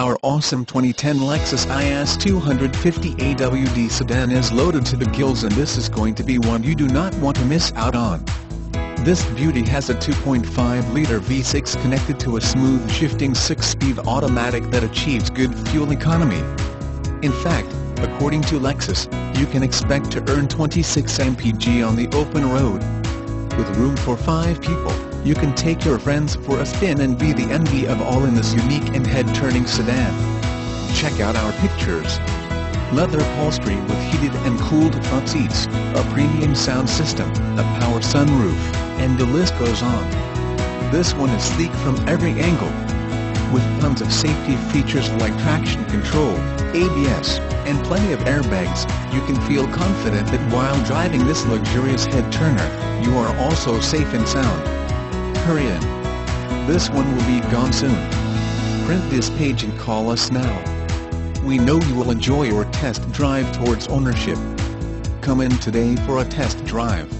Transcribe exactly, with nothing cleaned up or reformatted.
Our awesome twenty ten Lexus I S two fifty A W D sedan is loaded to the gills, and this is going to be one you do not want to miss out on. This beauty has a two point five liter V six connected to a smooth shifting six-speed automatic that achieves good fuel economy. In fact, according to Lexus, you can expect to earn twenty-six miles per gallon on the open road. With room for five people, you can take your friends for a spin and be the envy of all in this unique and head-turning sedan. Check out our pictures. Leather upholstery with heated and cooled front seats, a premium sound system, a power sunroof, and the list goes on. This one is sleek from every angle. With tons of safety features like traction control, A B S, and plenty of airbags, you can feel confident that while driving this luxurious head-turner, you are also safe and sound. Hurry in. This one will be gone soon. Print this page and call us now. We know you will enjoy your test drive towards ownership. Come in today for a test drive.